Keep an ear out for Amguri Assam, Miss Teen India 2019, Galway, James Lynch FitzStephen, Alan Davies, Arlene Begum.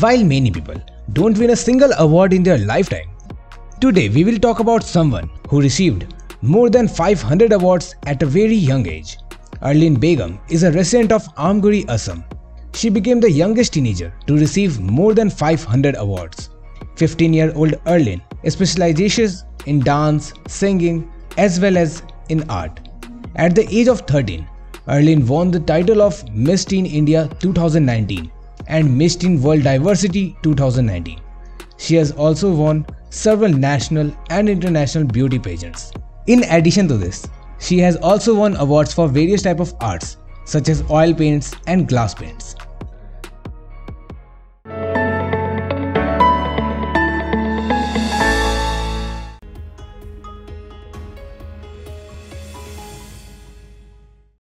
While many people don't win a single award in their lifetime, today we will talk about someone who received more than 500 awards at a very young age. Arlene Begum is a resident of Amguri, Assam. She became the youngest teenager to receive more than 500 awards. 15-year-old Arlene specializes in dance, singing, as well as in art. At the age of 13, Arlene won the title of Miss Teen India 2019 and Miss Teen World Diversity 2019. She has also won several national and international beauty pageants. In addition to this, she has also won awards for various types of arts such as oil paints and glass paints.